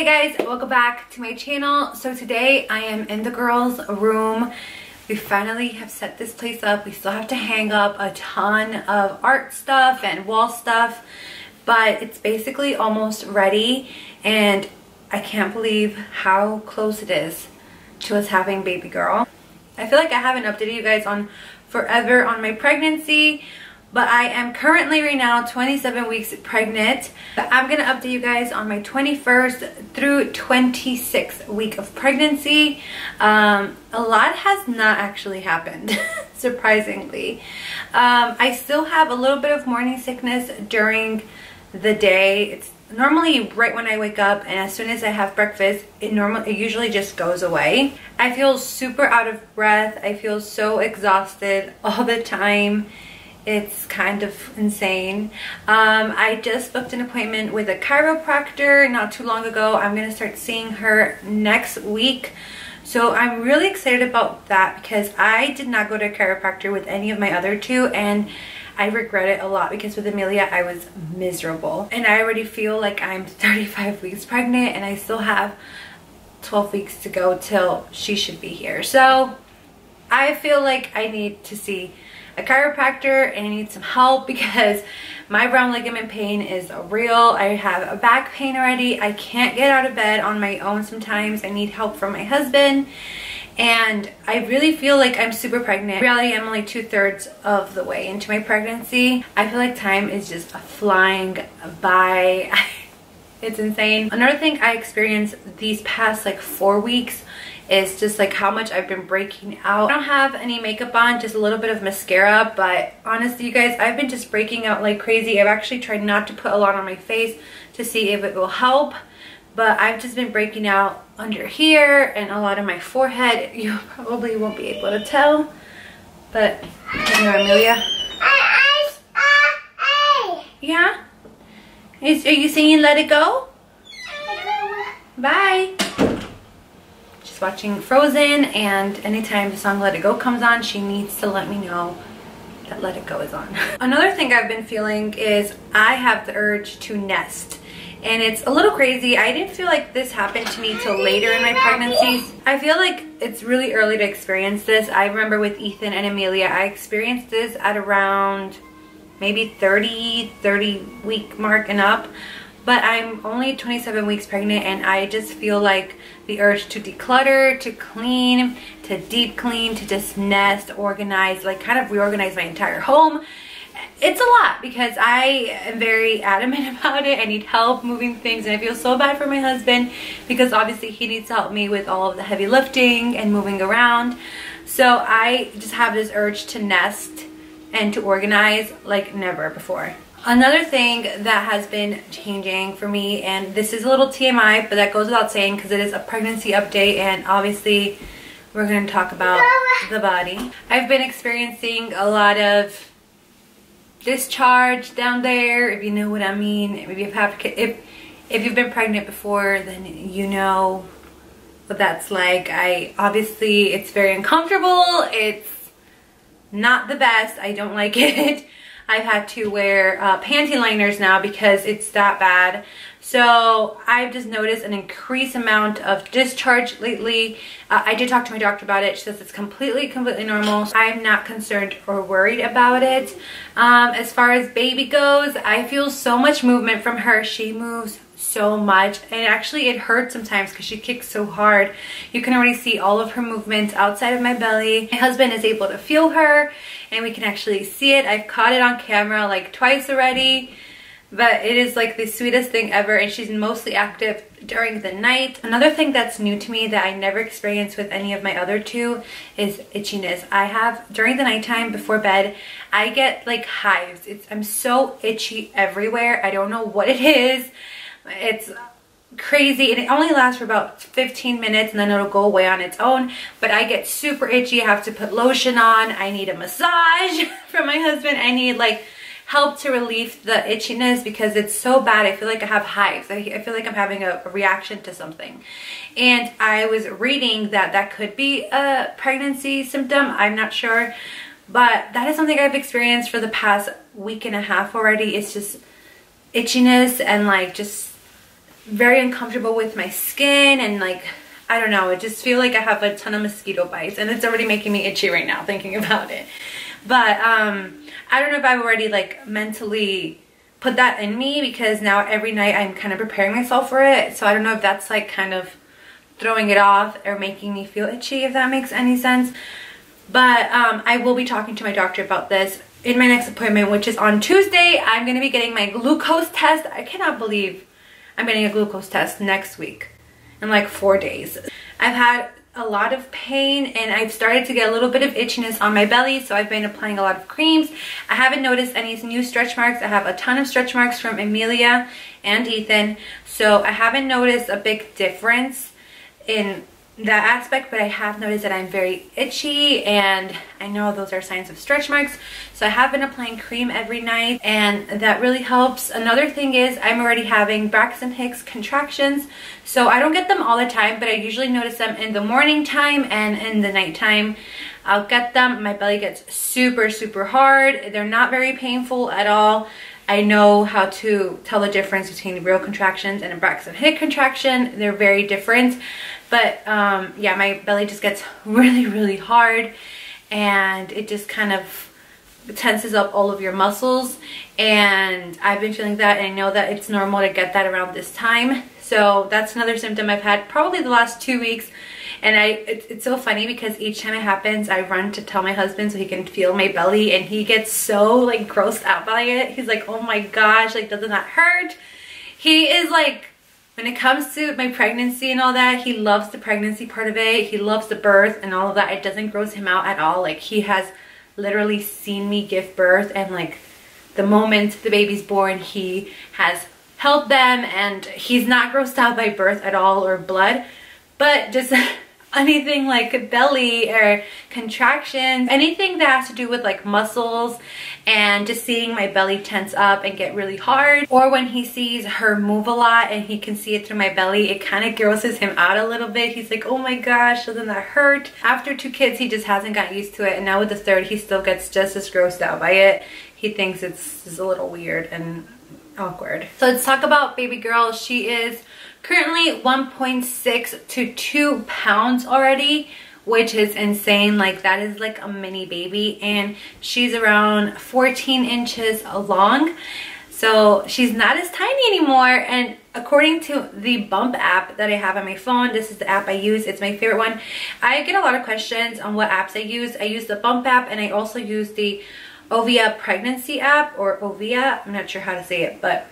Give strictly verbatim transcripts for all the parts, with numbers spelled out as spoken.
Hey guys, welcome back to my channel. So today I am in the girls' room. We finally have set this place up. We still have to hang up a ton of art stuff and wall stuff, but it's basically almost ready, and I can't believe how close it is to us having baby girl. I feel like I haven't updated you guys on forever on my pregnancy, but I am currently right now twenty-seven weeks pregnant. But I'm gonna update you guys on my twenty-first through twenty-sixth week of pregnancy. Um, a lot has not actually happened, surprisingly. Um, I still have a little bit of morning sickness during the day. It's normally right when I wake up, and as soon as I have breakfast, it normally it usually just goes away. I feel super out of breath. I feel so exhausted all the time. It's kind of insane. Um, I just booked an appointment with a chiropractor not too long ago. I'm gonna start seeing her next week. So I'm really excited about that because I did not go to a chiropractor with any of my other two, and I regret it a lot because with Amelia, I was miserable. And I already feel like I'm thirty-five weeks pregnant and I still have twelve weeks to go till she should be here. So I feel like I need to see a chiropractor and I need some help because my brown ligament pain is real. I have a back pain already. I can't get out of bed on my own sometimes. I need help from my husband, and I really feel like I'm super pregnant. In reality, I'm only two-thirds of the way into my pregnancy. I feel like time is just flying by. It's insane. Another thing I experienced these past like four weeks is just like how much I've been breaking out. I don't have any makeup on, just a little bit of mascara, but honestly you guys, I've been just breaking out like crazy. I've actually tried not to put a lot on my face to see if it will help, but I've just been breaking out under here and a lot of my forehead. You probably won't be able to tell, but you know, Amelia. Yeah? Is, are you singing Let It Go? Bye. She's watching Frozen, and anytime the song Let It Go comes on, she needs to let me know that Let It Go is on. Another thing I've been feeling is I have the urge to nest, and it's a little crazy. I didn't feel like this happened to me till later in my pregnancy. I feel like it's really early to experience this. I remember with Ethan and Amelia, I experienced this at around maybe thirty, thirty week mark and up, but I'm only twenty-seven weeks pregnant, and I just feel like the urge to declutter, to clean, to deep clean, to just nest, organize, like kind of reorganize my entire home. It's a lot because I am very adamant about it. I need help moving things, and I feel so bad for my husband because obviously he needs to help me with all of the heavy lifting and moving around. So I just have this urge to nest and to organize like never before. Another thing that has been changing for me, and this is a little T M I, but that goes without saying because it is a pregnancy update, and obviously we're going to talk about the body. I've been experiencing a lot of discharge down there, if you know what I mean. If you've, had, if, if you've been pregnant before, then you know what that's like. I obviously, it's very uncomfortable. It's not the best. I don't like it. I've had to wear uh, panty liners now because it's that bad. So I've just noticed an increased amount of discharge lately. Uh, I did talk to my doctor about it. She says it's completely, completely normal. I'm not concerned or worried about it. Um, as far as baby goes, I feel so much movement from her. She moves so much, and actually it hurts sometimes because she kicks so hard. You can already see all of her movements outside of my belly. My husband is able to feel her, and we can actually see it. I've caught it on camera like twice already, but it is like the sweetest thing ever, and she's mostly active during the night. Another thing that's new to me that I never experienced with any of my other two is itchiness. I have, during the nighttime before bed, I get like hives. It's, I'm so itchy everywhere. I don't know what it is. It's crazy, and it only lasts for about fifteen minutes, and then it'll go away on its own, but I get super itchy. I have to put lotion on. I need a massage from my husband. I need like help to relieve the itchiness because it's so bad. I feel like I have hives. I feel like I'm having a reaction to something, and I was reading that that could be a pregnancy symptom. I'm not sure, but that is something I've experienced for the past week and a half already. It's just itchiness and like just very uncomfortable with my skin, and like, I don't know, I just feel like I have a ton of mosquito bites, and it's already making me itchy right now thinking about it. But um, I don't know if I've already like mentally put that in me, because now every night I'm kind of preparing myself for it. So I don't know if that's like kind of throwing it off or making me feel itchy, if that makes any sense. But um, I will be talking to my doctor about this in my next appointment, which is on Tuesday. I'm going to be getting my glucose test. I cannot believe I'm getting a glucose test next week in like four days. I've had a lot of pain, and I've started to get a little bit of itchiness on my belly, so I've been applying a lot of creams. I haven't noticed any new stretch marks. I have a ton of stretch marks from Amelia and Ethan, so I haven't noticed a big difference in that aspect, but I have noticed that I'm very itchy, and I know those are signs of stretch marks. So I have been applying cream every night, and that really helps. Another thing is I'm already having Braxton Hicks contractions, so I don't get them all the time, but I usually notice them in the morning time and in the nighttime. I'll get them, my belly gets super super hard. They're not very painful at all. I know how to tell the difference between real contractions and a Braxton Hicks contraction. They're very different. But um, yeah, my belly just gets really, really hard, and it just kind of tenses up all of your muscles. And I've been feeling that, and I know that it's normal to get that around this time. So that's another symptom I've had probably the last two weeks. And I, it, it's so funny because each time it happens, I run to tell my husband so he can feel my belly, and he gets so like grossed out by it. He's like, oh my gosh, like, doesn't that hurt? He is like, when it comes to my pregnancy and all that, he loves the pregnancy part of it. He loves the birth and all of that. It doesn't gross him out at all. Like, he has literally seen me give birth, and like the moment the baby's born, he has helped them, and he's not grossed out by birth at all or blood. But just anything like belly or contractions, anything that has to do with like muscles and just seeing my belly tense up and get really hard, or when he sees her move a lot and he can see it through my belly, it kind of grosses him out a little bit. He's like, oh my gosh, doesn't that hurt? After two kids, he just hasn't got used to it, and now with the third, he still gets just as grossed out by it. He thinks it's just a little weird and awkward. So let's talk about baby girl. She is currently one point six to two pounds already, which is insane. Like, that is like a mini baby, and she's around fourteen inches long. So she's not as tiny anymore. And according to the Bump app that I have on my phone, this is the app I use, it's my favorite one. I get a lot of questions on what apps I use. I use the Bump app, and I also use the Ovia pregnancy app, or Ovia, I'm not sure how to say it, but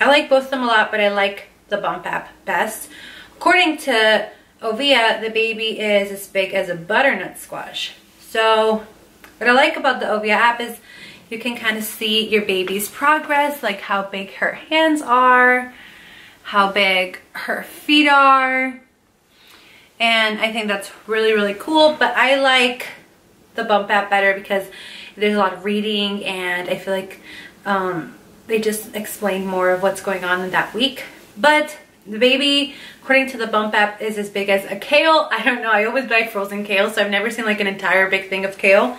I like both of them a lot, but I like the Bump app best. According to Ovia, the baby is as big as a butternut squash. So what I like about the Ovia app is you can kind of see your baby's progress, like how big her hands are, how big her feet are, and I think that's really, really cool. But I like the Bump app better because there's a lot of reading, and I feel like um, they just explain more of what's going on in that week. But the baby, according to the Bump app, is as big as a kale. I don't know, I always buy frozen kale, so I've never seen like an entire big thing of kale,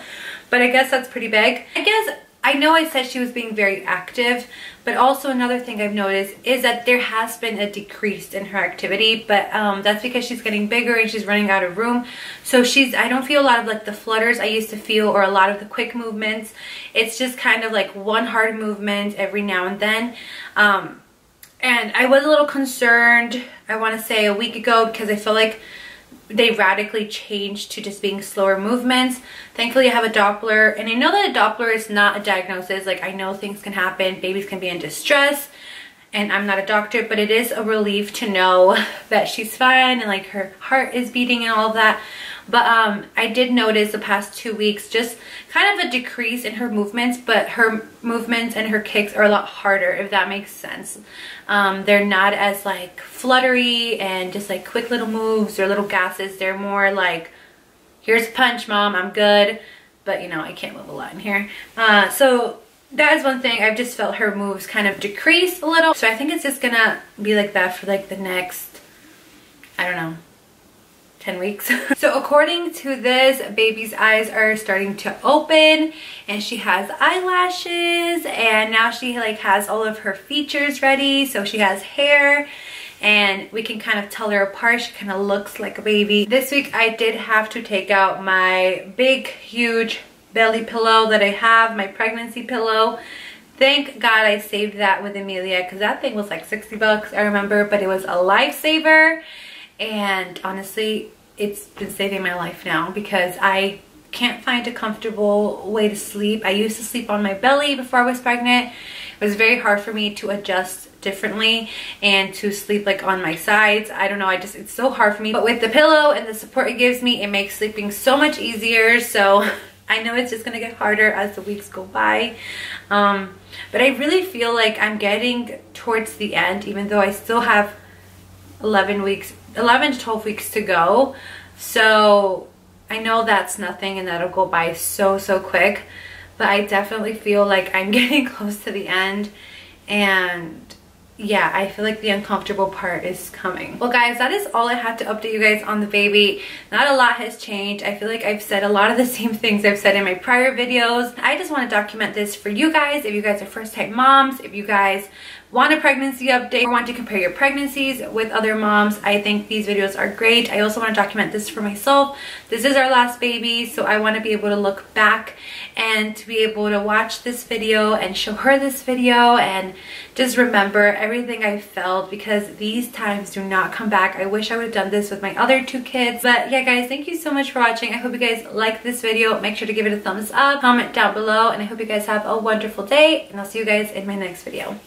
but I guess that's pretty big. I guess, I know I said she was being very active, but also another thing I've noticed is that there has been a decrease in her activity, but um, that's because she's getting bigger and she's running out of room. So she's, I don't feel a lot of like the flutters I used to feel, or a lot of the quick movements. It's just kind of like one hard movement every now and then. Um, and I was a little concerned, I want to say a week ago, because I feel like they radically changed to just being slower movements. Thankfully, I have a Doppler, and I know that a Doppler is not a diagnosis. Like, I know things can happen, babies can be in distress, and I'm not a doctor, but it is a relief to know that she's fine and like her heart is beating and all of that. But um, I did notice the past two weeks just kind of a decrease in her movements, but her movements and her kicks are a lot harder, if that makes sense. Um, they're not as like fluttery and just like quick little moves or little gasses. They're more like, here's a punch, mom, I'm good. But you know, I can't move a lot in here. Uh, so that is one thing. I've just felt her moves kind of decrease a little. So I think it's just gonna be like that for like the next, I don't know, ten weeks. So according to this, baby's eyes are starting to open, and she has eyelashes, and now she like has all of her features ready. So she has hair, and we can kind of tell her apart. She kind of looks like a baby. This week I did have to take out my big, huge belly pillow that I have, my pregnancy pillow. Thank God I saved that with Amelia, because that thing was like sixty bucks, I remember, but it was a lifesaver. And honestly, it's been saving my life now because I can't find a comfortable way to sleep. I used to sleep on my belly before I was pregnant. It was very hard for me to adjust differently and to sleep like on my sides. I don't know, I just, it's so hard for me. But with the pillow and the support it gives me, it makes sleeping so much easier. So I know it's just gonna get harder as the weeks go by. Um, but I really feel like I'm getting towards the end, even though I still have eleven weeks, eleven to twelve weeks to go. So I know that's nothing and that'll go by so, so quick. But I definitely feel like I'm getting close to the end. And yeah, I feel like the uncomfortable part is coming. Well guys, that is all I had to update you guys on the baby. Not a lot has changed. I feel like I've said a lot of the same things I've said in my prior videos. I just want to document this for you guys. If you guys are first-time moms, if you guys want a pregnancy update or want to compare your pregnancies with other moms, I think these videos are great. I also want to document this for myself. This is our last baby, so I want to be able to look back and to be able to watch this video and show her this video and just remember everything I felt, because these times do not come back. I wish I would have done this with my other two kids. But yeah guys, thank you so much for watching. I hope you guys liked this video. Make sure to give it a thumbs up, comment down below, and I hope you guys have a wonderful day, and I'll see you guys in my next video.